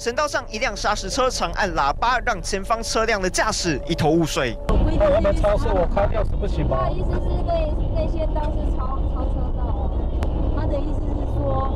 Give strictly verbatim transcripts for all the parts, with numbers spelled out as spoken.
省道上一辆砂石车长按喇叭，让前方车辆的驾驶一头雾水。我们超速，我开钥匙不行吗？他的意思是对对线道是超超车道，他的意思是说，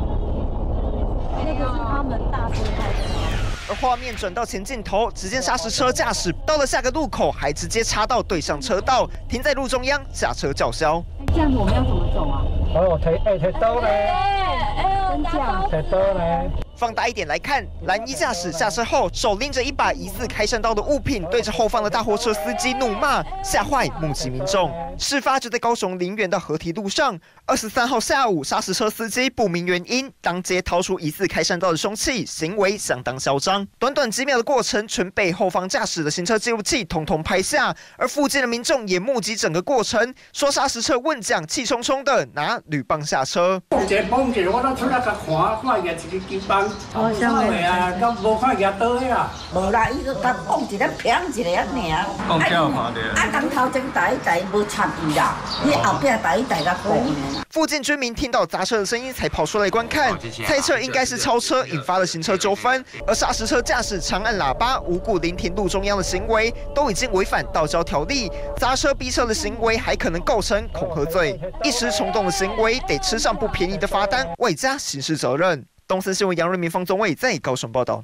那个是他们大车道。 而画面转到前镜头，只见砂石车驾驶到了下个路口，还直接插到对向车道，停在路中央，下车叫嚣。这样子我们要怎么走啊？哦，我提哎提刀嘞！哎，真假？提刀嘞！放大一点来看，蓝衣驾驶下车后，手拎着一把疑似开山刀的物品，对着后方的大货车司机怒骂，吓坏目击民众。事发就在高雄林园的河堤路上，二十三号下午，砂石车司机不明原因当街掏出疑似开山刀的凶器，行为相当嚣张。 短短几秒的过程，全被后方驾驶的行车记录器统统拍下，而附近的民众也目击整个过程，说砂石车问讲气冲冲的拿铝棒下车。附近居民听到砸车的声音，才跑出来观看，猜测应该是超车引发了行车纠纷，而砂石。 车驾驶长按喇叭，无故临停路中央的行为，都已经违反道交条例。砸车逼车的行为，还可能构成恐吓罪。一时冲动的行为，得吃上不便宜的罚单，外加刑事责任。东森新闻杨瑞明、方宗卫在高雄报道。